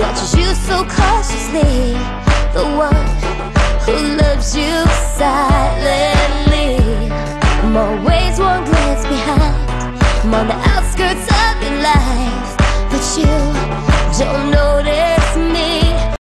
watches you so cautiously, the one who loves you silently.